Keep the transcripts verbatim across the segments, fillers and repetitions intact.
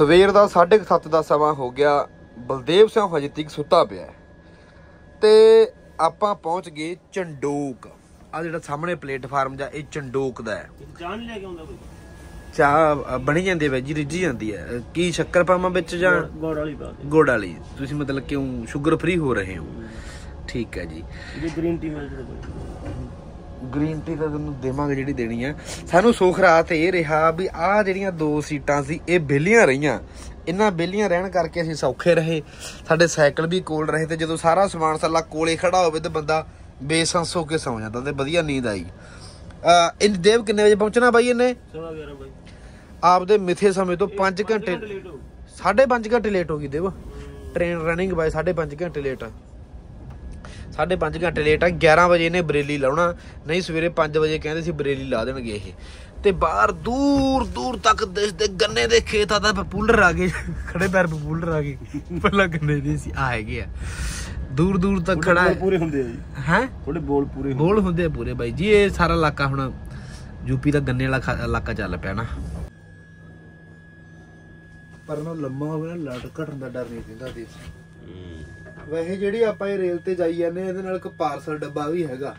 ਸਵੇਰ ਦਾ ਸਾਢੇ ਸੱਤ ਦਾ ਸਮਾਂ ਹੋ ਗਿਆ। ਬਲਦੇਵ ਸਿੰਘ ਹਜੇ ਤੱਕ ਸੁੱਤਾ ਪਿਆ ਤੇ ਆਪਾਂ ਪਹੁੰਚ ਗਏ ਚੰਡੋਕ। ਆ ਜਿਹੜਾ ਸਾਹਮਣੇ ਪਲੇਟਫਾਰਮ ਜਾਂ ਇਹ ਚੰਡੋਕ ਦਾ ਹੈ। ਜਾਨ ਲੈ ਕੇ ਆਉਂਦਾ ਕੋਈ ਚਾਹ ਬਣੀ ਜਾਂਦੀ ਹੈ ਜੀ, ਰਿੱਝੀ ਜਾਂਦੀ ਹੈ। ਕੀ ਸ਼ੱਕਰ ਪਾਵਾਂ ਵਿੱਚ ਜਾਂ ਗੁੜ ਵਾਲੀ ਪਾ ਦੇ? ਗੁੜ ਵਾਲੀ। ਤੁਸੀਂ ਮਤਲਬ ਕਿਉਂ ਸ਼ੂਗਰ ਫ੍ਰੀ ਹੋ ਰਹੇ ਹੋ? ਠੀਕ ਹੈ ਜੀ। ਜੇ ਗ੍ਰੀਨ ਟੀ ਮਿਲ ਜੇ ਗ੍ਰੀਨ ਟੀ ਤਾਂ ਤੁਹਾਨੂੰ ਦੇਵਾਂਗੇ ਜਿਹੜੀ ਦੇਣੀ ਆ। ਸਾਨੂੰ ਸੁੱਖ ਰਾਤ ਇਹ ਰਿਹਾ ਵੀ ਆਹ ਜਿਹੜੀਆਂ ਦੋ ਸੀਟਾਂ ਸੀ ਇਹ ਵਿਹਲੀਆਂ ਰਹੀਆਂ। ਇਹਨਾਂ ਵਿਹਲੀਆਂ ਰਹਿਣ ਕਰਕੇ ਅਸੀਂ ਸੌਖੇ ਰਹੇ, ਸਾਡੇ ਸਾਈਕਲ ਵੀ ਕੋਲ ਰਹੇ ਤੇ ਜਦੋਂ ਸਾਰਾ ਸਮਾਨ ਸੱਲਾ ਕੋਲੇ ਖੜਾ ਹੋਵੇ ਤਾਂ ਬੰਦਾ ਬੇਸੰਸ ਹੋ ਕੇ ਸੌਂ ਜਾਂਦਾ ਤੇ ਵਧੀਆ ਨੀਂਦ ਆਈ। ਇਹ ਦੇਵ ਕਿੰਨੇ ਵਜੇ ਪਹੁੰਚਣਾ ਬਾਈ? ਇਹਨੇ ਆਪਦੇ ਮਿੱਥੇ ਸਮੇਂ ਤੋਂ ਪੰਜ ਘੰਟੇ ਸਾਢੇ ਪੰਜ ਘੰਟੇ ਲੇਟ ਹੋ ਗਈ ਦੇਵ। ਟ੍ਰੇਨ ਰਨਿੰਗ ਬਾਈ ਸਾਢੇ ਪੰਜ ਘੰਟੇ ਲੇਟ ਆ, ਸਾਢੇ ਪੰਜ ਘੰਟੇ ਲੇਟ ਆ। ਗਿਆਰਾਂ ਵਜੇ ਇਹਨੇ ਬਰੇਲੀ ਲਾਉਣਾ, ਨਹੀਂ ਸਵੇਰੇ ਪੰਜ ਵਜੇ ਕਹਿੰਦੇ ਸੀ ਬਰੇਲੀ ਲਾ ਦੇਣਗੇ ਇਹ। ਤੇ ਬਾਹਰ ਦੂਰ ਦੂਰ ਤੱਕ ਦਿਸਦੇ ਗੰਨੇ ਦੇ ਖੇਤ ਆਦਾ ਪਪੂਲਰ ਆ ਗਏ, ਖੜੇ ਪੈਰ ਪਪੂਲਰ ਆ ਗਏ। ਪਹਿਲਾਂ ਗੰਨੇ ਦੀ ਸੀ, ਆ ਹੈਗੇ ਆ ਦੂਰ ਦੂਰ ਤੱਕ ਖੜਾ ਹੈ। ਪੂਰੇ ਹੁੰਦੇ ਆ ਜੀ, ਹੈ ਥੋੜੇ ਬੋਲ ਪੂਰੇ ਬੋਲ ਹੁੰਦੇ ਆ ਪੂਰੇ ਬਾਈ ਜੀ। ਇਹ ਸਾਰਾ ਇਲਾਕਾ ਹੁਣ ਯੂਪੀ ਦਾ ਗੰਨੇ ਵਾਲਾ ਇਲਾਕਾ ਚੱਲ ਪਿਆ ਨਾ। ਪਰ ਨਾ ਲੰਮਾ ਹੋਵੇ ਨਾ ਲਟਕ ਘਟਣ ਦਾ ਡਰ ਨਹੀਂ ਦਿੰਦਾ ਦੇਸ। ਵੈਸੇ ਜਿਹੜੀ ਆਪਾਂ ਇਹ ਰੇਲ ਤੇ ਜਾਈ ਜਾਂਦੇ ਇਹਦੇ ਨਾਲ ਇੱਕ ਪਾਰਸਲ ਡੱਬਾ ਵੀ ਹੈਗਾ।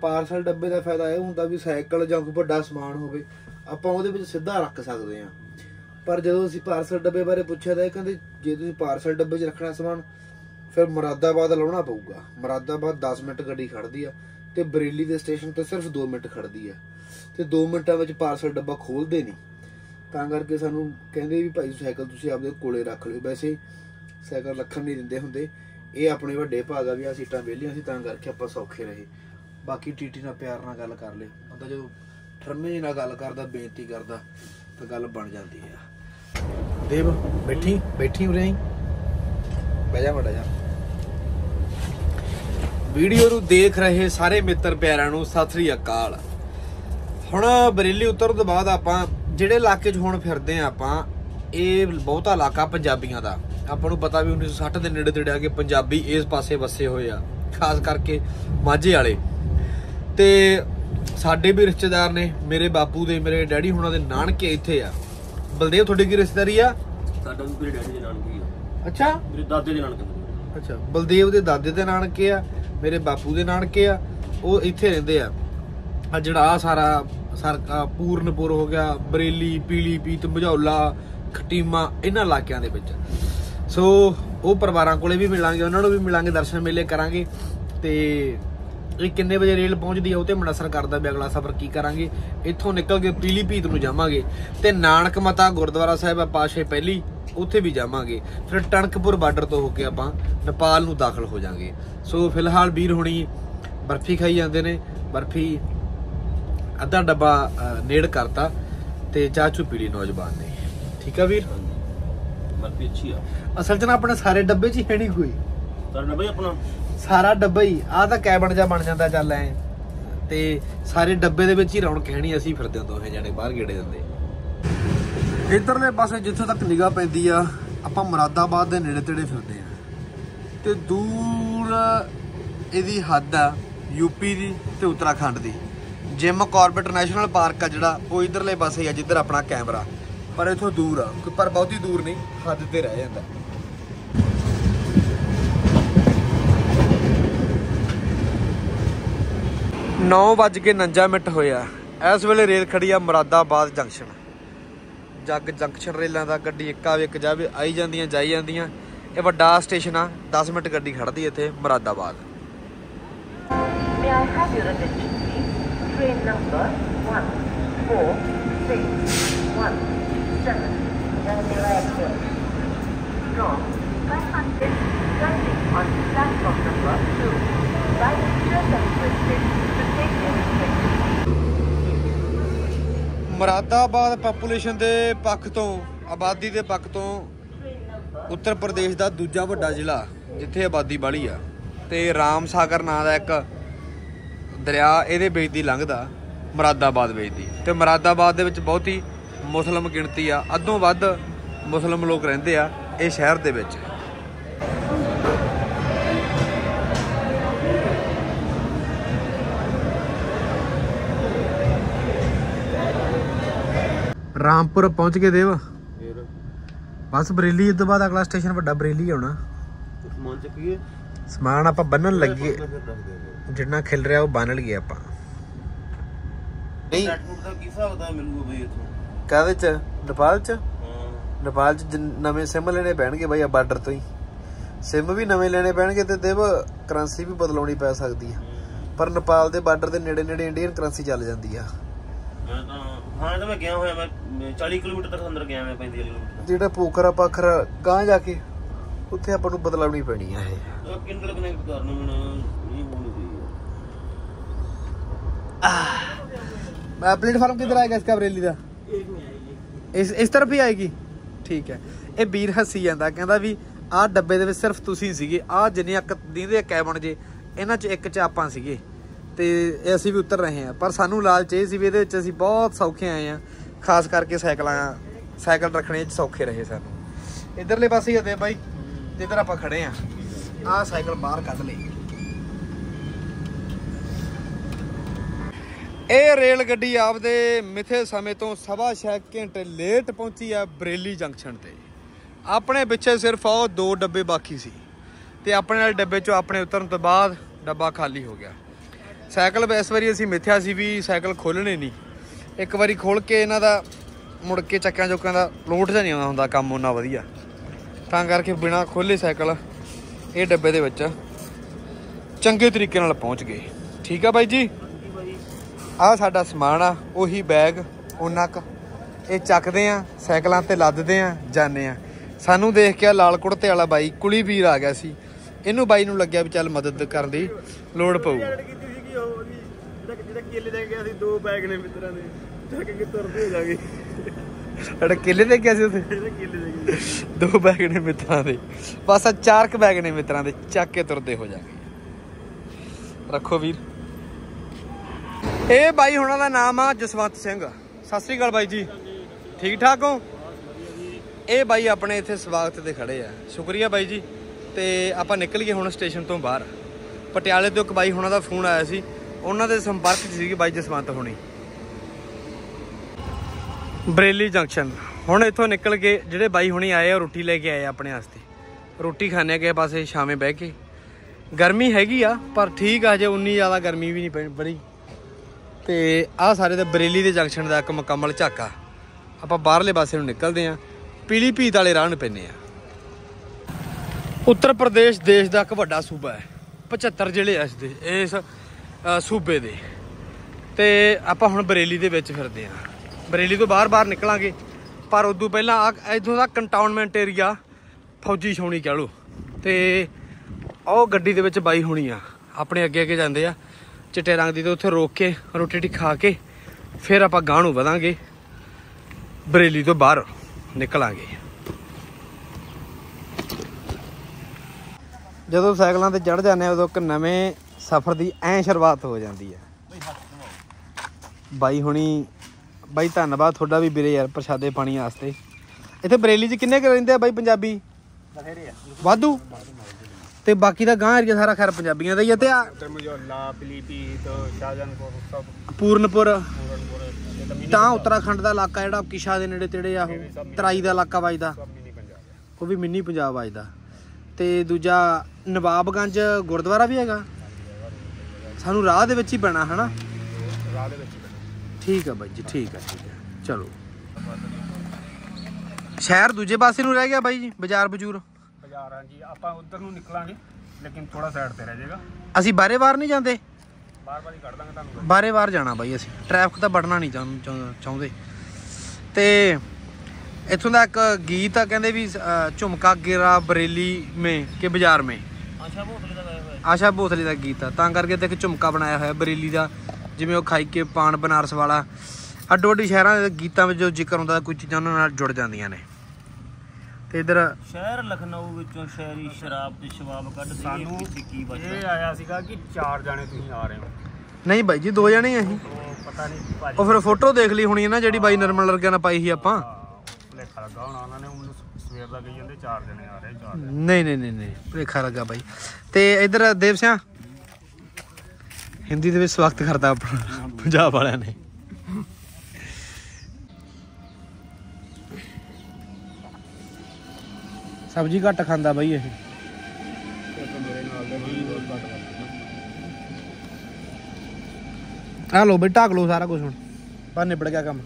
ਪਾਰਸਲ ਡੱਬੇ ਦਾ ਫਾਇਦਾ ਇਹ ਹੁੰਦਾ ਵੀ ਸਾਈਕਲ ਜਾਂ ਕੋਈ ਵੱਡਾ ਸਮਾਨ ਹੋਵੇ ਆਪਾਂ ਉਹਦੇ ਵਿੱਚ ਸਿੱਧਾ ਰੱਖ ਸਕਦੇ ਹਾਂ। ਪਰ ਜਦੋਂ ਅਸੀਂ ਪਾਰਸਲ ਡੱਬੇ ਬਾਰੇ ਪੁੱਛਿਆ ਤਾਂ ਇਹ ਕਹਿੰਦੇ ਜੇ ਤੁਸੀਂ ਪਾਰਸਲ ਡੱਬੇ 'ਚ ਰੱਖਣਾ ਸਮਾਨ ਫਿਰ ਮੁਰਾਦਾਬਾਦ ਲਾਉਣਾ ਪਊਗਾ। ਮੁਰਾਦਾਬਾਦ ਦਸ ਮਿੰਟ ਗੱਡੀ ਖੜ੍ਹਦੀ ਆ ਅਤੇ ਬਰੇਲੀ ਦੇ ਸਟੇਸ਼ਨ 'ਤੇ ਸਿਰਫ ਦੋ ਮਿੰਟ ਖੜ੍ਹਦੀ ਆ ਅਤੇ ਦੋ ਮਿੰਟਾਂ ਵਿੱਚ ਪਾਰਸਲ ਡੱਬਾ ਖੋਲ੍ਹਦੇ ਨਹੀਂ। ਤਾਂ ਕਰਕੇ ਸਾਨੂੰ ਕਹਿੰਦੇ ਵੀ ਭਾਈ ਸਾਈਕਲ ਤੁਸੀਂ ਆਪਦੇ ਕੋਲੇ ਰੱਖ ਲਿਓ। ਵੈਸੇ ਸਾਈਕਲ ਰੱਖਣ ਨਹੀਂ ਦਿੰਦੇ ਹੁੰਦੇ। ਇਹ ਆਪਣੇ ਵੱਡੇ ਭਾਗ ਆ ਵੀ ਆਹ ਸੀਟਾਂ ਵਿਹਲੀਆਂ ਸੀ ਤਾਂ ਕਰਕੇ ਆਪਾਂ ਸੌਖੇ ਰਹੇ। ਬਾਕੀ ਟੀ ਟੀ ਨਾਲ ਪਿਆਰ ਨਾਲ ਗੱਲ ਕਰ ਲਏ ਬੰਦਾ, ਜਦੋਂ ਠਰਮੇ ਜਿਹੇ ਨਾਲ ਗੱਲ ਕਰਦਾ ਬੇਨਤੀ ਕਰਦਾ ਤਾਂ ਗੱਲ ਬਣ ਜਾਂਦੀ ਆ। ਦੇਵ ਬੈਠੀ ਬੈਠੀ ਉਰੇ ਆਈ, ਬਹਿ ਜਾ ਬੜਾ ਜਾ। ਵੀਡੀਓ ਨੂੰ ਦੇਖ ਰਹੇ ਸਾਰੇ ਮਿੱਤਰ ਪਿਆਰਿਆਂ ਨੂੰ ਸਤਿ ਸ੍ਰੀ ਅਕਾਲ। ਹੁਣ ਬਰੇਲੀ ਉਤਰਨ ਤੋਂ ਬਾਅਦ ਆਪਾਂ ਜਿਹੜੇ ਇਲਾਕੇ 'ਚ ਹੁਣ ਫਿਰਦੇ ਹਾਂ ਆਪਾਂ ਇਹ ਬਹੁਤਾ ਇਲਾਕਾ ਪੰਜਾਬੀਆਂ ਦਾ। ਆਪਾਂ ਨੂੰ ਪਤਾ ਵੀ ਉੱਨੀ ਸੌ ਸੱਠ ਦੇ ਨੇੜੇ ਤੇੜੇ ਆ ਕੇ ਪੰਜਾਬੀ ਇਸ ਪਾਸੇ ਵਸੇ ਹੋਏ ਆ, ਖਾਸ ਕਰਕੇ ਮਾਝੇ ਵਾਲੇ। ਤੇ ਸਾਡੇ ਵੀ ਰਿਸ਼ਤੇਦਾਰ ਨੇ, ਮੇਰੇ ਬਾਪੂ ਦੇ ਮੇਰੇ ਡੈਡੀ ਹੁਣਾਂ ਦੇ ਨਾਨਕੇ ਇੱਥੇ ਆ। ਬਲਦੇਵ ਤੁਹਾਡੀ ਕੀ ਰਿਸ਼ਤੇਦਾਰੀ ਆ? ਸਾਡਾ ਵੀ ਮੇਰੇ ਡੈਡੀ ਦੇ ਨਾਨਕੇ ਆ। ਅੱਛਾ, ਮੇਰੇ ਦਾਦੇ ਦੇ ਨਾਨਕੇ। ਅੱਛਾ, ਬਲਦੇਵ ਦੇ ਦਾਦੇ ਦੇ ਨਾਨਕੇ ਆ, ਮੇਰੇ ਬਾਪੂ ਦੇ ਨਾਨਕੇ ਆ, ਉਹ ਇੱਥੇ ਰਹਿੰਦੇ ਆ। ਆ ਜਿਹੜਾ ਆ ਸਾਰਾ ਸਾਰਾ ਪੂਰਨਪੁਰ ਹੋ ਗਿਆ, ਬਰੇਲੀ, ਪੀਲੀਪੀਤ, ਮਝੌਲਾ, ਖਟੀਮਾ, ਇਹਨਾਂ ਇਲਾਕਿਆਂ ਦੇ ਵਿੱਚ। ਸੋ ਉਹ ਪਰਿਵਾਰਾਂ ਕੋਲੇ ਵੀ ਮਿਲਾਂਗੇ, ਉਹਨਾਂ ਨੂੰ ਵੀ ਮਿਲਾਂਗੇ, ਦਰਸ਼ਨ ਮੇਲੇ ਕਰਾਂਗੇ। ਤੇ ਇਹ ਕਿੰਨੇ ਵਜੇ ਰੇਲ ਪਹੁੰਚਦੀ ਆ ਉਹ ਤੇ ਮਨਸਰ ਕਰਦਾ ਵੀ ਅਗਲਾ ਸਫ਼ਰ ਕੀ ਕਰਾਂਗੇ। ਇੱਥੋਂ ਨਿਕਲ ਕੇ ਪੀਲੀਭੀਤ ਨੂੰ ਜਾਵਾਂਗੇ ਤੇ ਨਾਨਕ ਮਤਾ ਗੁਰਦੁਆਰਾ ਸਾਹਿਬ ਆ ਪਾਸ਼ੇ ਪਹਿਲੀ, ਉੱਥੇ ਵੀ ਜਾਵਾਂਗੇ। ਫਿਰ ਟਣਕਪੁਰ ਬਾਰਡਰ ਤੋਂ ਹੋ ਕੇ ਆਪਾਂ ਨੇਪਾਲ ਨੂੰ ਦਾਖਲ ਹੋ ਜਾਵਾਂਗੇ। ਸੋ ਫਿਲਹਾਲ ਵੀਰ ਹੋਣੀ ਬਰਫੀ ਖਾਈ ਜਾਂਦੇ ਨੇ। ਬਰਫੀ ਅੱਧਾ ਡੱਬਾ ਨੇੜ ਕਰਤਾ ਤੇ ਚਾਹ ਚੂ ਪੀਲੀ ਨੌਜਵਾਨ ਨੇ। ਠੀਕ ਆ ਵੀਰ, ਬਰਫੀ ਅੱਛੀ ਆ। ਅਸਲ 'ਚ ਨਾ ਆਪਣੇ ਸਾਰੇ ਡੱਬੇ 'ਚ ਹੀ ਹੈ ਨਹੀਂ ਕੋਈ, ਸਾਰਾ ਡੱਬਾ ਹੀ ਆਪਣਾ, ਸਾਰਾ ਡੱਬਾ ਹੀ। ਆਹ ਤਾਂ ਕੈਬਨ ਜਾਂ ਬਣ ਜਾਂਦਾ ਚੱਲ ਐ ਤੇ ਸਾਰੇ ਡੱਬੇ ਦੇ ਵਿੱਚ ਹੀ ਰੌਣਕ ਹੈਣੀ। ਅਸੀਂ ਫਿਰਦੇ ਦੋਹੇ ਜਾਣੇ ਬਾਹਰ ਗੇੜੇ ਦਿੰਦੇ। ਇੱਧਰਲੇ ਪਾਸੇ ਜਿੱਥੋਂ ਤੱਕ ਨਿਗਾਹ ਪੈਂਦੀ ਆ ਆਪਾਂ ਮੁਰਾਦਾਬਾਦ ਦੇ ਨੇੜੇ ਤੇੜੇ ਫਿਰਦੇ ਆ ਤੇ ਦੂਰ ਇਹਦੀ ਹੱਦ ਆ ਯੂਪੀ ਦੀ ਤੇ ਉੱਤਰਾਖੰਡ ਦੀ। ਜਿਮ ਕਾਰਬੇਟ ਨੈਸ਼ਨਲ ਪਾਰਕ ਆ ਜਿਹੜਾ ਉਹ ਇੱਧਰਲੇ ਪਾਸੇ ਆ ਜਿੱਧਰ ਆਪਣਾ ਕੈਮਰਾ, ਪਰ ਇੱਥੋਂ ਦੂਰ ਆ, ਪਰ ਬਹੁਤੀ ਦੂਰ ਨਹੀਂ, ਹੱਦ ਤੇ ਰਹਿ ਜਾਂਦਾ। ਨੌ ਵੱਜ ਕੇ ਉਣੰਜਾ ਮਿੰਟ ਹੋਇਆ। ਇਸ ਵੇਲੇ ਰੇਲ ਖੜੀ ਆ ਮੁਰਾਦਾਬਾਦ ਜੰਕਸ਼ਨ। ਜੱਗ ਜੰਕਸ਼ਨ ਰੇਲਾਂ ਦਾ ਗੱਡੀ ਇੱਕ ਆਵੇ ਇੱਕ ਜਾਵੇ, ਆਈ ਜਾਂਦੀਆਂ ਜਾਈ ਜਾਂਦੀਆਂ। ਇਹ ਵੱਡਾ ਸਟੇਸ਼ਨ ਆ, ਦਸ ਮਿੰਟ ਗੱਡੀ ਖੜਦੀ ਇੱਥੇ ਮੁਰਾਦਾਬਾਦ। ਟ੍ਰੇਨ ਨੰਬਰ ਇੱਕ ਚਾਰ ਛੇ ਇੱਕ ਮੁਰਾਦਾਬਾਦ ਪਾਪੂਲੇਸ਼ਨ ਦੇ ਪੱਖ ਤੋਂ, ਆਬਾਦੀ ਦੇ ਪੱਖ ਤੋਂ ਉੱਤਰ ਪ੍ਰਦੇਸ਼ ਦਾ ਦੂਜਾ ਵੱਡਾ ਜ਼ਿਲ੍ਹਾ ਜਿੱਥੇ ਆਬਾਦੀ ਵਾਲੀ ਆ। ਤੇ ਰਾਮ ਸਾਗਰ ਨਾਂ ਦਾ ਇੱਕ ਦਰਿਆ ਇਹਦੇ ਵਿੱਚ ਦੀ ਲੰਘਦਾ, ਮੁਰਾਦਾਬਾਦ ਵਿੱਚ ਦੀ। ਤੇ ਮੁਰਾਦਾਬਾਦ ਦੇ ਵਿੱਚ ਬਹੁਤੀ ਮੁਸਲਿਮ ਗਿਣਤੀ ਆ, ਅੱਧੋਂ ਵੱਧ ਮੁਸਲਿਮ ਲੋਕ ਰਹਿੰਦੇ ਆ ਇਹ ਸ਼ਹਿਰ ਦੇ ਵਿੱਚ। ਰਾਮਪੁਰ ਪਹੁੰਚ ਗਏ ਦੇਵ। बस बरेली तो बाद अगला स्टेशन वड्डा बरेली आना। समान चुकिए, समान आप बनन लगे, जिन्ना खिल रहा वो बन लगे। आप नेपाल च नेपाल च नवे सिम लेने पैणगे भाई बार्डर तो ही। सिम भी नवे लेने पैणगे ते देव करंसी भी बदलाउणी पै सकदी है। पर नेपाल दे बार्डर दे नेड़े नेड़े इंडियन करंसी चल जांदी है। मैं तो हां तो मैं गया होया, मैं चालीस किलोमीटर तक अंदर गया, मैं पैंतीस किलोमीटर जेड़ा पोखरा पाखरा गां जाके ਉੱਥੇ ਆਪਾਂ ਨੂੰ ਬਦਲਾਉਣੀ ਪੈਣੀ ਆ। ਇਹ ਕਿੰਡਲ ਕਨੈਕਟ ਕਰਨਾ ਹੁਣ ਨਹੀਂ ਹੋਣੀ ਆ। ਮੈਂ ਪਲੇਟਫਾਰਮ ਕਿੱਧਰ ਆਏਗਾ ਇਸ ਕਬਰੇਲੀ ਦਾ? ਇਸ ਇਸ ਤਰਫ ਹੀ ਆਏਗੀ। ਠੀਕ ਹੈ। ਇਹ ਵੀਰ ਹੱਸੀ ਜਾਂਦਾ ਕਹਿੰਦਾ ਵੀ ਆਹ ਡੱਬੇ ਦੇ ਵਿੱਚ ਸਿਰਫ ਤੁਸੀਂ ਸੀਗੇ। ਆਹ ਜਿੰਨੇ ਅੱਕ ਦੀਂਦੇ ਕੈਬਨ ਜੇ ਇਹਨਾਂ ਚ ਇੱਕ ਚ ਆਪਾਂ ਸੀਗੇ ਤੇ ਅਸੀਂ ਵੀ ਉਤਰ ਰਹੇ ਆ। ਪਰ ਸਾਨੂੰ ਲਾਲਚ ਇਹ ਸੀ ਵੀ ਇਹਦੇ ਵਿੱਚ ਅਸੀਂ ਬਹੁਤ ਸੌਖੇ ਆਏ ਆ। ਖਾਸ ਕਰਕੇ ਸਾਈਕਲਾਂ ਸਾਈਕਲ ਰੱਖਣੇ ਚ ਸੌਖੇ ਰਹੇ ਸਾਨੂੰ। ਇਧਰਲੇ ਪਾਸੇ ਹੀ ਹਦੇ ਬਾਈ जिधर आप खड़े हैं आ साइकिल बाहर कद ली। यह रेलगड्डी आपदे मिथे समय तो सवा छह घंटे लेट पहुंची है बरेली जंक्शन ते। अपने पिछे सिर्फ आओ दो डब्बे बाकी सी ते अपने डब्बे चो अपने उतरन तो बाद डब्बा खाली हो गया। साइकिल इस बारी असीं मिथ्या सी भी साइकिल खोलने नहीं। एक बारी खोल के इन्हां दा मुड़ के चक्कियां चुक्कियां दा लोट जिहा नहीं आउंदा हुंदा काम उन्ना वधिया। ਤਾਂ ਕਰਕੇ ਬਿਨਾ ਖੋਲੇ ਸਾਈਕਲ ਇਹ ਡੱਬੇ ਦੇ ਵਿੱਚ ਚੰਗੇ ਤਰੀਕੇ ਨਾਲ ਪਹੁੰਚ ਗਏ। ਠੀਕ ਆ ਬਾਈ ਜੀ। ਆਹ ਸਾਡਾ ਸਮਾਨ ਆ, ਉਹੀ ਬੈਗ ਉਹਨਾਂ ਕ ਇਹ ਚੱਕਦੇ ਆ, ਸਾਈਕਲਾਂ ਤੇ ਲੱਦਦੇ ਆ, ਜਾਂਦੇ ਆ। ਸਾਨੂੰ ਦੇਖ ਕੇ ਲਾਲ ਕੁੜਤੇ ਵਾਲਾ ਬਾਈ ਕੁਲੀ ਵੀਰ ਆ ਗਿਆ ਸੀ। ਇਹਨੂੰ ਬਾਈ ਨੂੰ ਲੱਗਿਆ ਵੀ ਚੱਲ ਮਦਦ ਕਰਨ ਦੀ ਲੋੜ ਪਊ। ਦੋ ਬੈਗ ਨੇ ਮਿੱਤਰਾਂ ਦੇ ਚੱਕ ਕੇ ਤੁਰਦੇ ਹੋ ਜਾਗੇ। केले दे गया दो बैग ने मित्रां दे, बस चार बैग ने मित्रां दे, चक के तुरते हो जाएंगे। रखो वीर। ए भाई हुणां दा नाम आ जसवंत सिंह। सत श्री अकाल भाई जी, ठीक ठाक हो? ए भाई अपने इत्थे स्वागत ते खड़े आ। शुक्रिया भाई जी। ते आपां निकल गए हुण स्टेशन तो बाहर। पटियाले तो एक भाई हुणां दा फोन आया सी, उन्हां दे संपर्क च सीगे भाई जसवंत हुणी। बरेली जंक्शन हुण इत्थों निकल के जिहड़े बाई हुणी आए रोटी लेके आए अपने वास्ते। रोटी खाने के पासे शामे बह के। गर्मी हैगी आ पर ठीक आ, जे उन्नी ज़्यादा गर्मी भी नहीं बड़ी। तो आ सारे दे बरेली दे जंक्शन दा इक मुकम्मल झाका। आपां बाहरले पासे नूं निकलदे आ, पीलीभीत वाले राह नूं पैने आ। उत्तर प्रदेश देश दा इक वड्डा सूबा है। पचहत्तर जिले इस दे इस सूबे दे। ते आपां हुण बरेली दे विच फिरदे आ। बरेली तो बाहर बाहर निकलांगे पर उदू पहला इतों का कंटाउनमेंट एरिया फौजी छावनी कह लो। तो आओ गड्डी दे विच बाई होनी आ अपने अगे अगे जाते हैं चिट्टे रंग की। तो उत्थे रोक के रोटी टी खा के फिर आप गांह वधांगे, बरेली तो बाहर निकलांगे। जदों साइकलों पर चढ़ जाने उदों एक नवें सफर की ऐं शुरुआत हो जाती है। बाई होनी भाई धन्नवाद थोड़ा भी वीरे यार प्रशादे पानी वास्ते। इतने बरेली च किन्ने रहंदे आ भाई पंजाबी वाधू ते बाकी दा गांव एरिया सारा खैर पंजाबियां दा ही ते पूरनपुर तां उत्तराखंड दा इलाका जेहड़ा किशा दे नेड़े तेड़े आ ओह तराई दा इलाका वजदा, ओह भी मिनी पंजाब वजदा। ते दूजा नवाबगंज गुरुद्वारा भी हैगा। सानू राह दे विच ही पैना है ना। ठीक है भाई जी, ठीक है ठीक है चलो। शहर दूजे पासे रह गया भाई जी, बाजार बजूर बाजार। हां जी आपा उधर नु निकलांगे लेकिन थोड़ा साइड ते रह जाएगा। असि बारे बार नहीं जांदे, बार बार ही कढ लांगे तानू। बारे बार जाना भाई असि, ट्रैफिक दा बढ़ना नहीं चाहुंदे। ते इथों दा एक गीत आ कहंदे भी झुमका गिरा बरेली में के बाजार में, आशा भोसले दा गाया होया। आशा भोसले दा गीत आ तां करके ते एक झुमका बनाया होया बरेली दा। जिमें वह खाई के पान बनारस वाला अड्डो अड्डी शहर गीतों में जो जिक्र होता कोई चीज़ा उन्होंने जुड़ जाए। तो इधर शहर लखनऊ विचों शहरी शराब ते शबाब कट सानू ये आया सीगा कि चार जाने तुसीं आ रहे हो। नहीं भाई जी दो जाने ही पता नहीं। और फिर फोटो देख ली होनी है ना जी बाई निर्मल वर्गिया ने पाई ही। आपां भुलेखा लगा होना उन्होंने सवेर दा कही जांदे चार जने आ रहे। चार नहीं नहीं नहीं भुलेखा लगा भाई। तो इधर देव सिंह हिंदी दे विच स्वागत करदा अपना पंजाब वाले ने। सब्जी घट खाता बई ये। आ लो बी ढक लो सारा कुछ हुण पर निबड़ गया काम।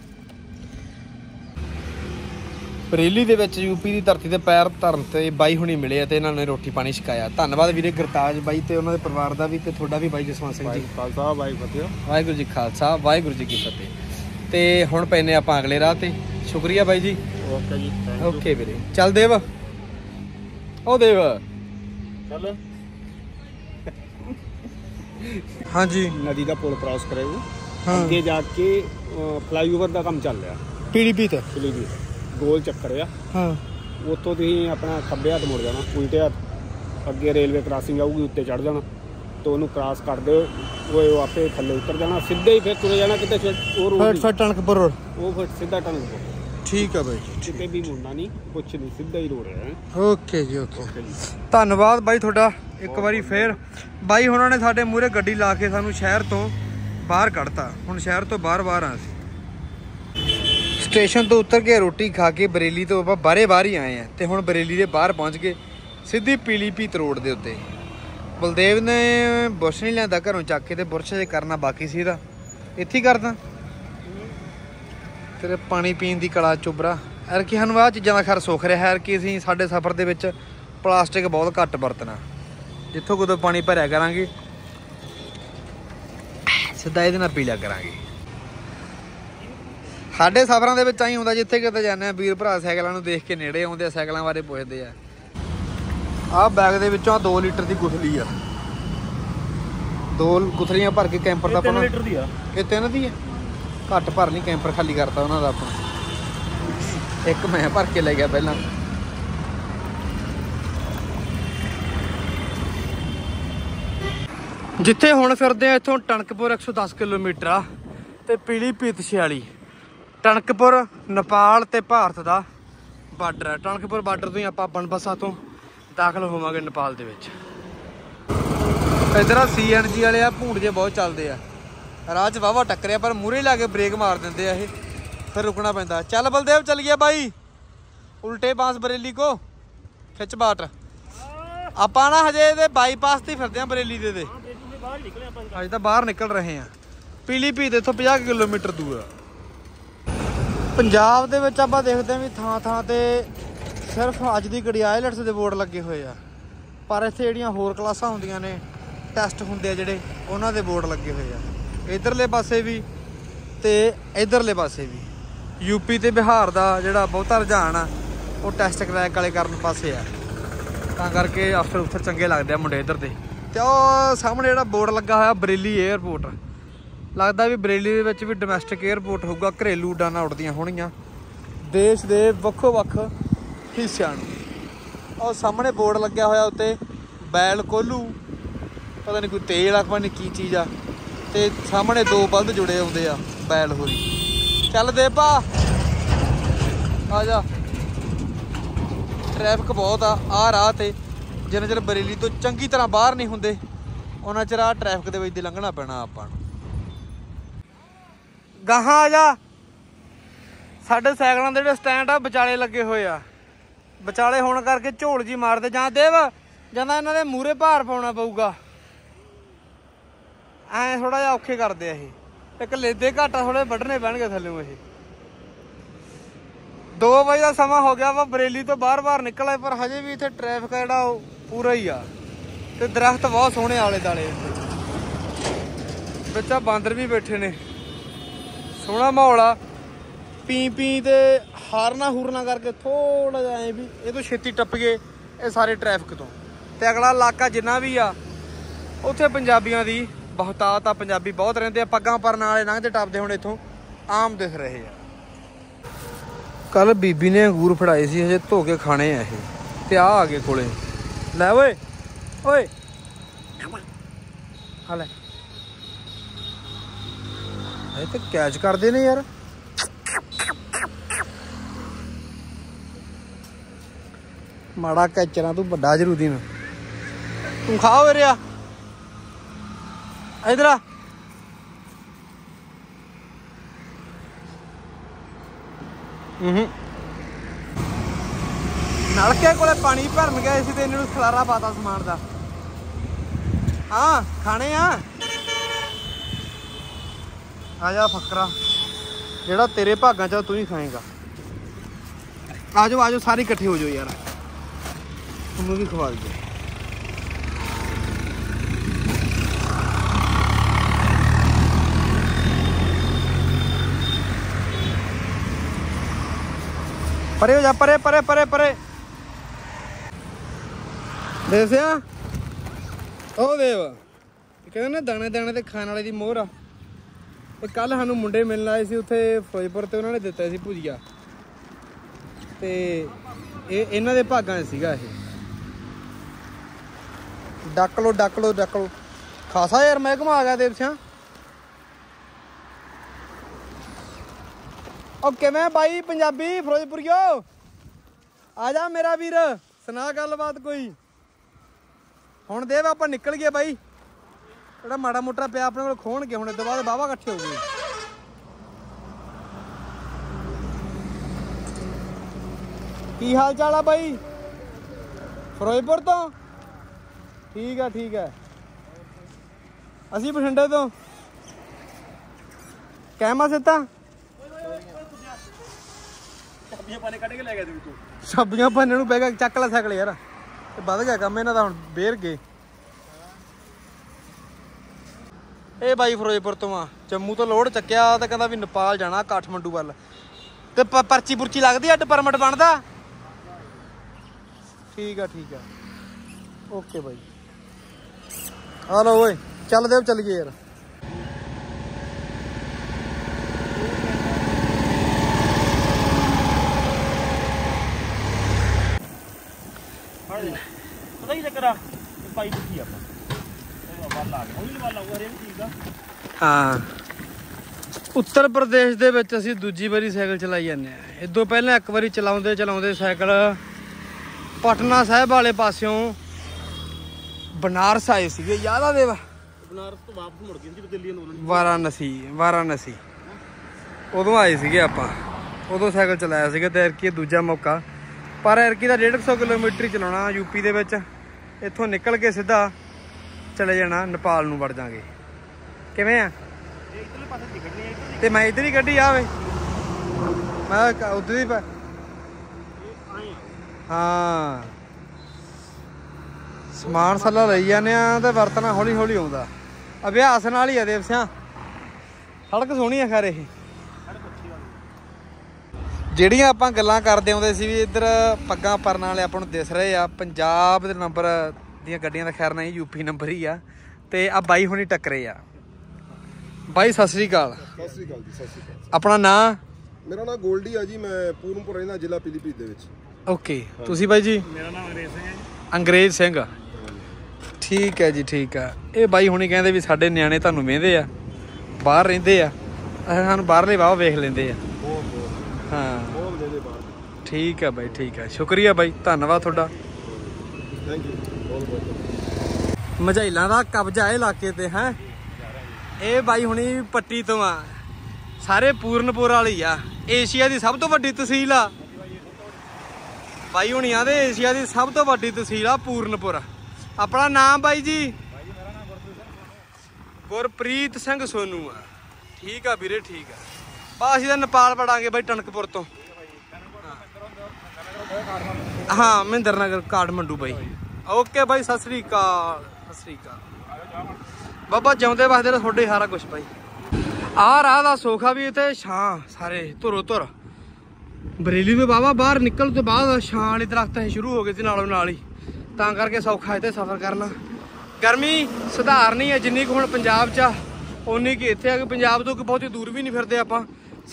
बरेली दे विच यूपी दी धरती ते पैर धरन ते बाई हुणी मिले ते इन्हां ने रोटी पानी छकाया। धन्नवाद वीरे गुरताज बाई ते उन्हां दे परिवार दा भी ते तुहाडा भी बाई जसवंत सिंह जी। खालसा वाहिगुरू जी फतेह। वाहिगुरू जी खालसा वाहिगुरू जी की फतेह। ते हुण पैने आपां अगले राह ते। शुक्रिया बाई जी। ओके जी ओके वीरे। चल देव ओ देव चल। हाँ जी नदी का पुल क्रॉस करे आगे जाके फ्लाईओवर का काम चल रहा पीडीपी ते पीडीपी गोल चक्कर आ। हाँ उतो अपना खब्बे हाथ मुड़ जाना उल्टे हाथ अगे रेलवे क्रॉसिंग आऊगी उत्ते चढ़ जाना तो उन्होंने क्रॉस करते हुए आपे थले उतर जाना सीधे ही फिर तुरे जाना कि टनकपुर रोड वो फिर सीधा टनकपुर। ठीक है भाई जी कितने भी मुड़ना नहीं कुछ नहीं सीधा ही रोड है। ओके जी ओके धन्नवाद भाई थोड़ा एक बार फिर भाई उन्होंने साढ़े मूहरे गड्डी ला के सानू शहर तो बाहर कढ़ता हुण शहर तो बाहर बाहर आं स्टेशन तो उतर के रोटी खा के बरेली तो आप बारे बाहर ही आए हैं तो हुण बरेली के बाहर पहुँच गए सीधी पीलीभीत रोड के उत्ते। बलदेव ने बुरश नहीं लिया घरों चक के बुरश जो करना बाकी सी इत्थे करदा तेरे पानी पीन की कला चुभरा यार कि सानूं आह चीज़ों का खैर सुख रहा यार कि असीं साडे सफर दे विच प्लास्टिक बहुत घट वरतना जिथों कदों पानी भरिया करांगे सीधा इहदे नाल पी लिया करांगे। साढ़े सफर के आई होंगे जिथे कितने जाने वीर भरा सैकलों देख के नेड़े आते सैकलों बारे पुछते हैं। आह बैग के दो लीटर की गुथली आ दो गुथलियां भर के कैंपर का ये तीन दी है घट भरनी कैंपर खाली करता उन्होंने अपना एक मैं भर के ले गया पहला। जिथे हुण फिरदे इथों टनकपुर एक सौ दस किलोमीटर आ पीलीभीत छियाली टनकपुर नेपाल ते भारत का बार्डर है। टनकपुर बार्डर तो ही आप बनबसा तो दाखिल होवे नेपाल के इधर सी एन जी वाले भूंड जे बहुत चलते हैं राह च वाहवा टक्कर पर मूहरे ला के ब्रेक मार देंगे ये फिर रुकना पैंता। चल बलदेव चल गया भाई उल्टे पास बरेली को खिच बाट आप ना हजे बाईपास से फिरते हैं बरेली के अज तो बाहर निकल रहे हैं पीलीभीत इथों पचास किलोमीटर दूर है। पंजाब के आप देखते हैं भी थां थां ते सिर्फ अज की घड़ी आइलैट्स के बोर्ड लगे हुए आ पर इतने जोड़िया होर क्लासा होंदियां ने टैसट होंगे जोड़े उन्होंने बोर्ड लगे हुए आ इधरले पासे भी तो इधरले पासे भी। यूपी तो बिहार का जोड़ा बहुता रुझान आ वो टैसट क्रैक वाले कारण पासे आ करके अफसर उफसर चंगे लगते मुंडे इधर के। तो सामने जोड़ा बोर्ड लगा हुआ बरेली एयरपोर्ट लगता भी बरेली भी डोमैसटिक एयरपोर्ट होगा घरेलू उड़ाना उड़ती होनिया देश के वक्ो वक् हिस्सों और सामने बोर्ड लग्या होया उत्ते बैल कोलू पता नहीं कोई तेल आ पता नहीं की चीज़ आ ते सामने दो बल्ब जुड़े आते आ बैल होरी। चल दे भा आ जा ट्रैफिक बहुत आ आ राह ते जिन्ना चिर बरेली तो चंगी तरह बाहर नहीं होंदे उन्ना चिर आ ट्रैफिक दे विच दी लंघना पैना आपां नूं। गाहां आ जा साढ़े सैकलों के जो स्टैंड आ बचाले लगे हुए आ बचाले होने करके झोल जी मारते जां देव जां इन्हां दे मूहरे भार पाउणा पऊगा ऐ थोड़ा जिहा औखे करदे आ इह इक लेदे घाटा थोड़े वड्ढने पैणगे थल्लों इह। दो बजे का समा हो गया वा बरेली तो बाहर बाहर निकल आए पर हजे भी इत्थे ट्रैफिक जिहड़ा पूरा ही आ ते दरख्त बहुत सोहणे आले दाले विच आ बांदर भी बैठे ने सोहना माहौल आ पी पी तो हारना हूरना करके थोड़ा जहा ए भी ये तो छेती टप गए ये सारे ट्रैफिक तो ते अगला इलाका जिन्ना भी आ उत्थे पंजाबियों की बहुतात आ पंजाबी बहुत रहिंदे पग्गां भरन वाले लंघते टपदे हुण इत्थों आम दिख रहे हैं। कल बीबी ने अंगूर फड़ाए सी हजे धो के खाने आ ये ते आ आ गए कोले लै ओए ओए खा लै तो कैच करते ने यार माड़ा कैचर तू बड़ा जरूरी ना तू खा हो रहा इधर आ नलके कोले पानी भरन गए सी ते इन्हां नूं खलारा पाता समान दा। हां खाने आ आजा फकरा, जेड़ा तेरे भागां च तू ही खाएगा। आजो आजो सारे इकट्ठे हो जाओ यार, तुम्हें भी खवा दो। परे हो जा, परे परे परे परे देसिया ओ देव कहते ना दाने दाने ते खाने वाले दी मोहर आ। ते कल सानू मुंडे मिलने आए थे उत्थे फिरोजपुर ते उन्होंने दिता सी भुजिया ते इन्हां दे भागां च सीगा इह। डक लो डक लो डक लो, खासा यार महकमा आ गया देव सिया। और किवें भाई पंजाबी फिरोजपुरियो आ जा मेरा वीर, सुना गलबात कोई। हुण देव आपां निकल गए भाई, जेहड़ा माड़ा मोटा पिया अपने कोल खोण के हुण इस तों बाद वाहवा इकट्ठे हो गए। की हाल चाल है भाई फिरोजपुर तो? ठीक है ठीक है, असीं बठिंडे तो। कैमा सीता छाबियां पाने नूं बैग चक ला सकल यार, बध गया कम इन्हां दा। हुण बेर गए ए भाई फिरोजपुर तो आ, जम्मू तो लोड चक्किया ते कहंदा वी नेपाल जाना काठमांडू वल। ते पर्ची पुर्ची लगदी अड्ड परमिट बनदा? ठीक है ठीक है ओके भाई। हलो ओए चल देव चलिए यार। पता ही चक्कर पाई की हाँ, उत्तर प्रदेश दे विच असीं दूजी बारी साइकिल चलाई जाने। इदों पहले एक बारी चलाते चलाते साइकिल पटना साहिब वाले पासों बनारस आए थे, याद आ देवा? बनारस तो वापस मुड़ गए दिल्ली, वाराणसी वाराणसी उदों आए थे आपां, उदों साइकिल चलाया सीगा। ते एरकी दूजा मौका, पर एरकी दा डेढ़ सौ किलोमीटर ही चलाना यूपी दे विच। इत्थों निकल के सीधा चले जाना नेपाल नूं वड़ जांगे। किवें आ ते मैं इधर ही कड्ढी आवे, मैं उधर ही। हाँ समान साला लई जाने ते वरतना हौली हौली आउंदा, अभ्यास नाल ही आ देव सिया। सड़क सोहणी आ खैर, ये ਜਿਹੜੀਆਂ ਆਪਾਂ ਗੱਲਾਂ ਕਰਦੇ ਆਉਂਦੇ ਸੀ ਵੀ ਇੱਧਰ ਪੱਗਾਂ ਪਰਨ ਵਾਲੇ ਆਪਾਂ ਨੂੰ ਦਿਸ ਰਹੇ ਆ। ਪੰਜਾਬ ਦੇ ਨੰਬਰ ਦੀਆਂ ਗੱਡੀਆਂ ਦਾ ਖੈਰ ਨਹੀਂ, ਯੂਪੀ ਨੰਬਰ ਹੀ ਆ। ਤੇ ਆ ਬਾਈ ਹੁਣੀ ਟੱਕਰੇ ਆ। ਬਾਈ ਸਤਿ ਸ਼੍ਰੀ ਅਕਾਲ। ਸਤਿ ਸ਼੍ਰੀ ਅਕਾਲ ਜੀ, ਸਤਿ ਸ਼੍ਰੀ ਅਕਾਲ। ਆਪਣਾ ਨਾਂ? ਮੇਰਾ ਨਾਂ ਗੋਲਡੀ ਆ ਜੀ, ਮੈਂ ਪੂਰਨਪੁਰ ਰਹਿੰਦਾ, ਜ਼ਿਲ੍ਹਾ ਪੀਲੀਭੀਤ ਦੇ ਵਿੱਚ। ਓਕੇ, ਤੁਸੀਂ ਬਾਈ ਜੀ? ਮੇਰਾ ਨਾਮ ਅੰਗਰੇਜ਼ ਸਿੰਘ ਹੈ। ਅੰਗਰੇਜ਼ ਸਿੰਘ, ਠੀਕ ਹੈ ਜੀ ਠੀਕ ਆ। ਇਹ ਬਾਈ ਹੁਣੀ ਕਹਿੰਦੇ ਵੀ ਸਾਡੇ ਨਿਆਣੇ ਤੁਹਾਨੂੰ ਵੇਖਦੇ ਆ, ਬਾਹਰ ਰਹਿੰਦੇ ਆ, ਸਾਨੂੰ ਬਾਹਰਲੇ ਵਾਹ ਵੇਖ ਲੈਂਦੇ ਆ। हाँ ठीक है भाई ठीक है, शुक्रिया भाई, धन्यवाद थोड़ा। मझाइलों का कब्जा है इलाके ते हैं। ये भाई हुणी पट्टी तो आ, सारे पूरनपुर वाली आ। एशिया की सब तो वड्डी तहसील आ भाई हुणी आते, एशिया की सब तो वड्डी तहसील आ पूरनपुर। अपना नाम भाई जी? गुरप्रीत सिंह सोनू आ। ठीक है वीरे ठीक है, बस इधर नेपाल पड़ांगे भाई टनकपुर तो। हाँ महिंद्र नगर काठमांडू भाई। ओके भाई सत श्री अकाल। सत श्री अकाल बाबा, जिउंदे वसदे थोड़े सारा कुछ भाई। आ राह दा सोखा भी इतने छां सारे धुरो धुर, बरेली तो वाहवा बाहर निकल तो बाद छां वाले दरख्त शुरू हो गए थे नालों नाल ही, तां करके सौखा इतने सफर करना। गर्मी सुधारनी है जिन्नी कुछ हुण पंजाब चा, उन्नी कि इत्थे आ कि पंजाब तो बहुत दूर भी नहीं फिरदे आपां।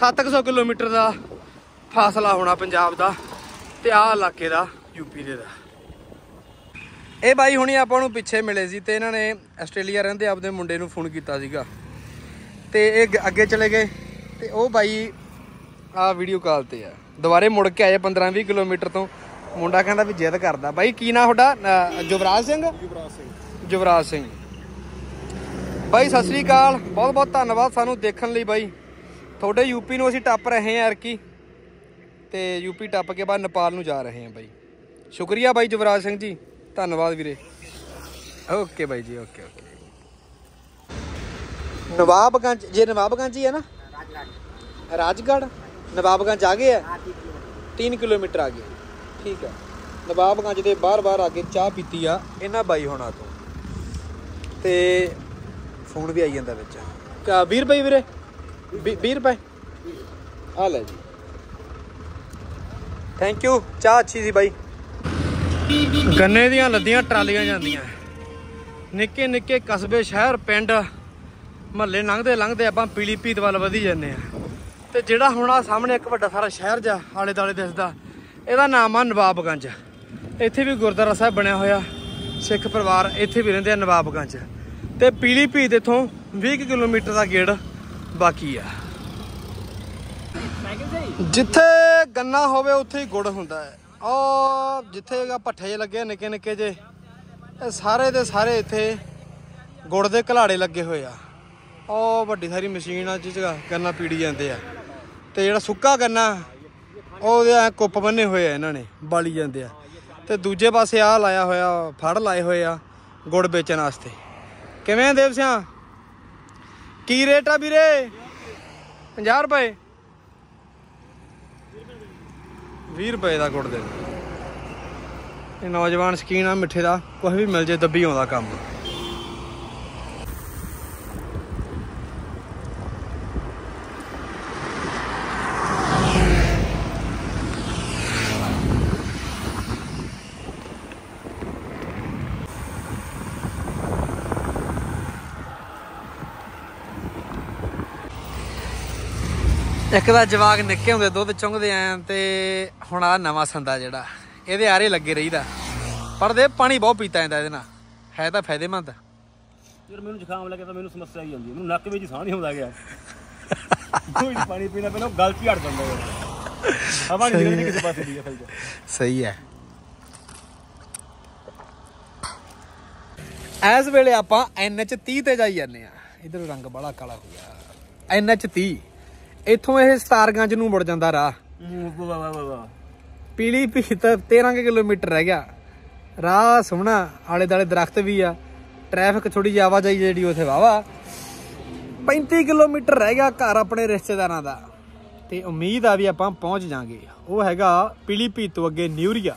सत्त सौ किलोमीटर का फासला होना पंजाब का तो आह इलाके का यूपी दे दा। ए भाई हुणी आपां नूं पिछे मिले सी ते इन्हां ने आस्ट्रेलिया रहिंदे आपदे मुंडे नूं फोन कीता सीगा ते इह अगे चले गए। तो वह भाई आ वीडियो कॉल ते आ, दुबारे मुड़ के आए पंद्रह बीस किलोमीटर तो। मुंडा कहता भी जिद करदा। भाई की नाम थोड़ा? युवराज सिंह। युवराज सिंह भाई सत श्री अकाल, बहुत बहुत धन्यवाद सानू देखने लई भाई। थोड़े यूपी नूं असीं टप रहे हैं यार की, ते यूपी टप के बाद नेपाल नूं जा रहे हैं भाई। शुक्रिया भाई युवराज सिंह जी, धन्यवाद वीरे। ओके भाई जी, ओके ओके। नवाबगंज, ये नवाबगंज ही है ना, राजगढ़ नवाबगंज आगे है, तीन किलोमीटर आगे। ठीक है, नवाबगंज के बार बार आके चाह पीती आ इन्होंने बाई होना तो, ते फोन भी आई जाता बच्चा। भी रुपये वीरे, भी रुपये आ लै जी, थैंक यू, चाह अच्छी सी भाई। गन्ने दियां लद्दियां ट्रालियां जांदियां, निक्के निक्के कस्बे, शहर, पिंड, महल्ले लंघते लंघते आपां पीलीभीत वाल वधी जाने। तो जिहड़ा हुण आ सामने एक वड्डा सारा शहर जा आले दुआले दिसदा, इहदा नाम आ नवाबगंज। इत्थे भी गुरुद्वारा साहिब बनिया होया, सिख परिवार इत्थे भी रहिंदे आ नवाबगंज। तो पीलीभीत इत्थों बीस किलोमीटर का गेड़ बाकी आ। जिथे गन्ना होवे उत्थे ही गुड़ हुंदा है, और जिथे भट्ठे लगे निके निके जे सारे दे सारे इत्थे गुड़ दे घलाड़े लगे हुए आ, और वड्डी सारी मशीन जिसका गन्ना पीड़ी जाते हैं। तो जो सुक्का गन्ना वह कुप बने हुए है, इन्होंने बाली जाते हैं। तो दूजे पासे आ लाया होया, फड़ लाए हुए आ गुड़ बेचन वास्ते। किवें देव सिंह की रेट आ वीरे? पंजाह रुपए, बीस रुपए का गुड़ दे। नौजवान शकीन आ मिठे का, कुछ भी मिल जाए दबी आउंदा काम। एक तो जवाक निक्के होंदे दुध चुंघदे आं, ते हुण आ नवां संदा जिहड़ा इहदे आरे लगे रहीदा, पर दे पानी बहुत पीता जांदा इहदे नाल, है तां फायदेमंद। यार मैनूं जुकाम लगे तां मैनूं समस्या ही आउंदी, मैनूं नक्क विच साह नहीं आउंदा गया, कोई पानी पीना पैंदा, गल च हट जांदा है, हवा नहीं निकलदी किसे पासे दी है। सही है। इस वेले आपां एन एच तीस ते जाई जांदे आ, इधर रंग बड़ा काला हो गया। एन एच तीस इथों यह सतारगंज नूं मुड़ जांदा राह, पीलीभीत तेरह किलोमीटर रह गया। राह सोहना, आले दुआले दरख्त भी आ, ट्रैफिक थोड़ी जी आवाजाही जी उसे वाहवा। पैंती किलोमीटर रह गया घर अपने रिश्तेदारां दा, ते उम्मीद आ भी आपां पहुंच जांगे। वो हैगा पीलीभीत तो अगे न्यूरिया,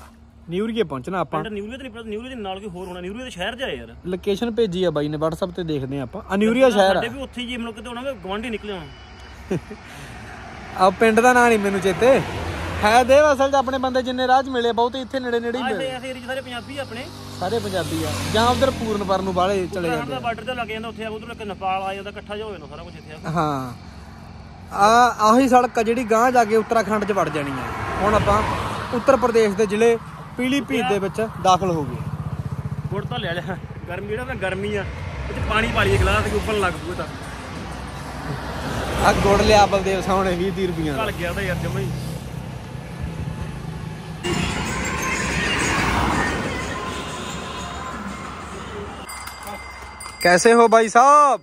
न्यूरिये पहुंचना आपां। न्यूरिये ते नहीं पता, न्यूरिये दे नाल कोई होर होना, न्यूरिये ते शहर जा यार। लोकेशन भेजी आ बाई ने WhatsApp ते, देखदे आ आपां। न्यूरिया शहर आ, ते उत्थे जी मनुक्ख ते होना गवांढी निकले होना। ਆ ਪਿੰਡ ਦਾ ਨਾਂ ਨਹੀਂ ਮੈਨੂੰ ਚੇਤੇ ਹੈ। ਦੇ ਅਸਲ ਚ ਆਪਣੇ ਬੰਦੇ ਜਿੰਨੇ ਰਾਜ ਮਿਲੇ ਬਹੁਤੇ ਇੱਥੇ ਨੇੜੇ ਨੇੜੇ ਹੀ ਮਿਲੇ। ਆਹ ਏਰੀਆ ਸਾਰੇ ਪੰਜਾਬੀ ਆ ਆਪਣੇ, ਸਾਰੇ ਪੰਜਾਬੀ ਆ, ਜਾਂ ਉਧਰ ਪੂਰਨਪੁਰ ਨੂੰ ਬਾਹਲੇ ਚਲੇ ਜਾਂਦੇ ਆ, ਬਾਰਡਰ ਤੇ ਲੱਗ ਜਾਂਦਾ ਉੱਥੇ, ਉਧਰ ਇੱਕ ਨੇਪਾਲ ਆ ਜਾਂਦਾ, ਇਕੱਠਾ ਜਿਹਾ ਹੋ ਜਾਂਦਾ ਸਾਰਾ ਕੁਝ ਇੱਥੇ। ਹਾਂ, ਆ ਆਹੀ ਸੜਕ ਜਿਹੜੀ ਗਾਂਹ ਜਾ ਕੇ ਉੱਤਰਾਖੰਡ ਚ ਵੜ ਜਾਣੀ ਆ। ਹੁਣ ਆਪਾਂ ਉੱਤਰ ਪ੍ਰਦੇਸ਼ ਦੇ ਜ਼ਿਲ੍ਹੇ ਪੀਲੀਭੀਤ ਦੇ ਵਿੱਚ ਦਾਖਲ ਹੋ ਗਏ। ਗੁੜ ਤਾਂ ਲੈ ਲਿਆ, ਗਰਮੀ ਜਿਹੜਾ ਤਾਂ ਗਰਮੀ ਆ, ਇਹ ਚ ਪਾਣੀ ਪਾ ਲਈਏ ਗਲਾਸ ਤੇ, ਉੱਪਰ ਲੱਗ ਪੂਗਾ ਤਾਂ। ਆ ਗੁੜ ਲਿਆ ਬਲਦੇਵ ਸਾਹਮਣੇ ਵੀਹ ਤੀਹ ਰੁਪਈਆ ਘਲ ਗਿਆ ਤਾਂ ਯਾਰ ਜਮਾ ਹੀ। ਕੈਸੇ ਹੋ ਭਾਈ ਸਾਹਿਬ?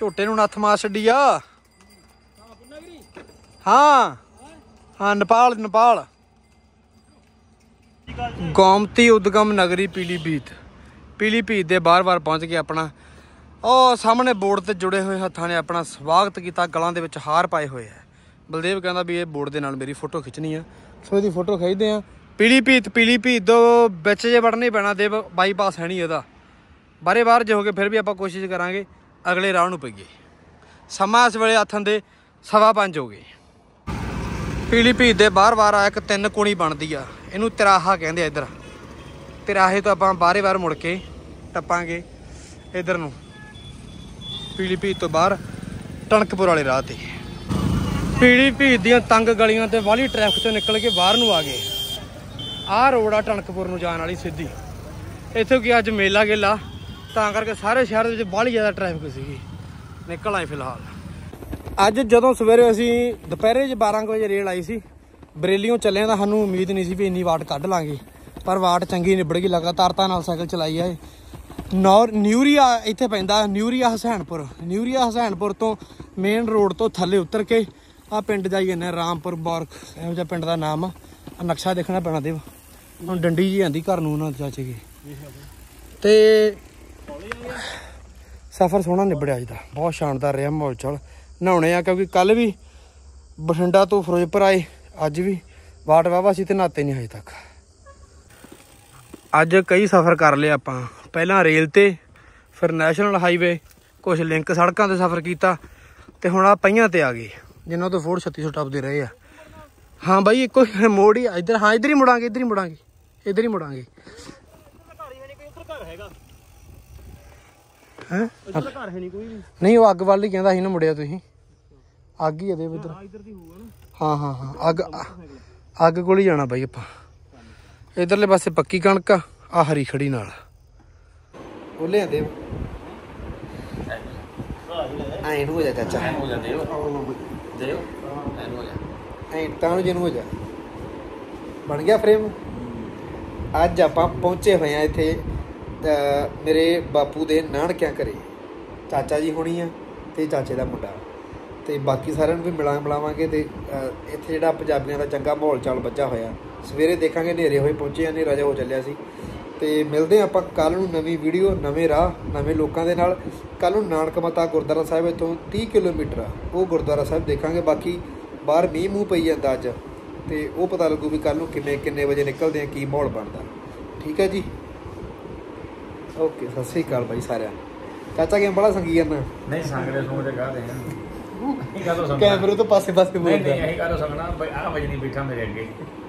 ਝੋਟੇ ਨੂੰ ਨੱਥ ਮਾਰ ਛੱਡੀ ਆ। ਹਾਂ ਹਾਂ, ਨੇਪਾਲ ਨੇਪਾਲ, ਗੋਮਤੀ ਉਦਗਮ ਨਗਰੀ ਪੀਲੀਭੀਤ। ਪੀਲੀਭੀਤ ਦੇ ਬਾਰ ਬਾਰ ਪਹੁੰਚ ਕੇ ਆਪਣਾ और सामने बोर्ड से जुड़े हुए हथा ने अपना स्वागत किया, गलों के हार पाए हुए है। बलदेव कहता भी ये बोर्ड के नाल मेरी फोटो खिंचनी है, सो इसकी फोटो खींचते हैं। पीलीभीत पीलीभीत दो बिच जे वड़ना ही पैना, देव बाईपास है नहीं इहदा, बारे बार जो हो गए, फिर भी आप कोशिश करांगे अगले राह नूं पईए। समा इस वेले हथन दे सवा पंज हो गए। पीलीभीत के बार बार आ एक तीन कोणी बनती है, इनू तिराहा कहिंदे। इधर तिराहे तो आप बारे बार मुड़ के टप्पांगे इधर नूं, पीलीभीत तो बाहर टनकपुर वाले राह ते। पीलीभीत दीयां तंग गलियां ते वाली ट्रैफिक चों निकल के बाहर नूं आ गए। आह रोड आ टनकपुर नूं जाण वाली सीधी। इत्थों कि अज मेला गेला तां करके सारे शहर दे विच बाहली ज़्यादा ट्रैफिक सीगी। निकल आए फिलहाल। अज जदों सवेरे असीं दुपहिरे च बारह वजे रेल आई सी, बरेलियों चलिया तां सानूं उम्मीद नहीं सी भी इन्नी वाट कढ लांगे, पर वाट चंगी निबड़ गई। लगातारता नाल साइकल चलाई आए। नौ न्यूरिया इत्थे पैंदा, न्यूरिया हसैनपुर, न्यूरिया हसैनपुर तो मेन रोड तो थले उतर के आ पिंड जाई जन्ने, रामपुर बौरख, इहो जिहा पिंड दा नाम आ। नक्शा देखना पैना देव, ਹੁਣ ਡੰਡੀ ਜੀ ਆਂਦੀ ਘਰ ਨੂੰ ਉਹਨਾਂ ਚਾਚੇ ਦੀ। ਤੇ ਸਫ਼ਰ ਸੋਹਣਾ ਨਿਬੜਿਆ ਅੱਜ ਦਾ, ਬਹੁਤ ਸ਼ਾਨਦਾਰ ਰਿਹਾ ਮਾਹੌਲ ਚਲ। ਨਹਾਉਣੇ ਆ ਕਿਉਂਕਿ ਕੱਲ ਵੀ ਬਠਿੰਡਾ ਤੋਂ ਫਿਰੋਜ਼ਪੁਰ ਆਏ, ਅੱਜ ਵੀ ਵਾਟ ਵਾਹਵਾ ਸੀ ਤੇ ਨਹਾਤੇ ਨਹੀਂ ਹਜੇ ਤੱਕ। ਅੱਜ ਕਈ ਸਫ਼ਰ ਕਰ ਲਿਆ ਆਪਾਂ, ਪਹਿਲਾਂ ਰੇਲ ਤੇ, ਫਿਰ ਨੈਸ਼ਨਲ ਹਾਈਵੇ, ਕੁਝ ਲਿੰਕ ਸੜਕਾਂ ਤੇ ਸਫ਼ਰ ਕੀਤਾ ਤੇ ਹੁਣ ਆ ਪਈਆਂ ਤੇ ਆ ਗਏ ਜਿਨ੍ਹਾਂ ਤੋਂ ਫੋਰ ਛੱਤੀ ਸੌ ਟੱਪਦੇ ਰਹੇ ਆ। हाँ भाई इको मोड़ ही इधर, हाँ इधर ही मुड़ांगे, इधर ही मुड़ांगे, इधर ही मुड़ांगे। हैं नहीं वो अग वाल ही कहता ना मुड़िया तुसीं, अग ही दे इधर। हाँ हाँ हाँ अग अग कोल ही जाना भाई आपां। इधरले पासे पक्की कणक आ हरी खड़ी नाल ओ ले आंदे ਐਂ ਹੋ ਜਾ ਚਾਚਾ, ਐਂ ਹੋ ਜਾ ਦੇਵ ਦੇਵ ਐਂ ਹੋ ਜਾ ਐਂ ਤਾਂ ਜਨ ਹੋ ਜਾ ਬਣ ਗਿਆ ਫਰੇਮ। ਅੱਜ ਆਪਾਂ ਪਹੁੰਚੇ ਹੋਏ ਆ ਇੱਥੇ ਮੇਰੇ ਬਾਪੂ ਦੇ ਨਾਨਕਿਆਂ ਘਰੇ, ਚਾਚਾ ਜੀ ਹੋਣੀ ਆ ਤੇ ਚਾਚੇ ਦਾ ਮੁੰਡਾ, ਤੇ ਬਾਕੀ ਸਾਰਿਆਂ ਨੂੰ ਵੀ ਮਿਲਾਂ ਮਿਲਾਵਾਂਗੇ। ਤੇ ਇੱਥੇ ਜਿਹੜਾ ਪੰਜਾਬੀਆਂ ਦਾ ਚੰਗਾ ਮਾਹੌਲ ਚਾਲ ਬੱਝਾ ਹੋਇਆ, ਸਵੇਰੇ ਦੇਖਾਂਗੇ ਹਨੇਰੇ ਹੋਏ ਪਹੁੰਚੇ ਆ, ਹਨੇਰਾ ਜਿਹਾ ਹੋ ਚੱਲਿਆ ਸੀ। ਤੇ ਮਿਲਦੇ ਹਾਂ ਆਪਾਂ ਕੱਲ੍ਹ ਨੂੰ ਨਵੀਂ ਵੀਡੀਓ, ਨਵੇਂ ਰਾਹ, ਨਵੇਂ ਲੋਕਾਂ ਦੇ ਨਾਲ। ਕੱਲ੍ਹ ਨੂੰ ਨਾਨਕ ਮੱਤਾ ਗੁਰਦੁਆਰਾ ਸਾਹਿਬ ਇੱਥੋਂ ਤੀਹ ਕਿਲੋਮੀਟਰ ਆ, ਉਹ ਗੁਰਦੁਆਰਾ ਸਾਹਿਬ ਦੇਖਾਂਗੇ। ਬਾਕੀ ਬਾਹਰ ਮੀਂਹ ਮੂੰਹ ਪਈ ਜਾਂਦਾ ਅੱਜ, ਤੇ ਉਹ ਪਤਾ ਲੱਗੂ ਵੀ ਕੱਲ੍ਹ ਨੂੰ ਕਿੰਨੇ ਕਿੰਨੇ ਵਜੇ ਨਿਕਲਦੇ ਆ, ਕੀ ਮਾਹੌਲ ਬਣਦਾ। ਠੀਕ ਹੈ ਜੀ, ਓਕੇ, ਸਤਿ ਸ਼੍ਰੀ ਅਕਾਲ ਬਾਈ ਸਾਰਿਆਂ। ਚਾਚਾ ਕਿਵੇਂ ਬੜਾ ਸੰਗੀ ਜਾਂਦਾ? ਨਹੀਂ ਸੰਗਦੇ ਸੋਹਣੇ ਕਾਹਦੇ ਆ, ਕੈਮਰੇ ਤੋਂ ਪਾਸੇ ਪਾਸੇ ਬੋਲਦਾ। ਨਹੀਂ ਨਹੀਂ ਇਹ ਕਾਹਦੋਂ ਸੰਗਣਾ, ਆ ਵਜੇ ਨਹੀਂ ਬੈਠਾ ਮੇਰੇ ਅੱਗੇ।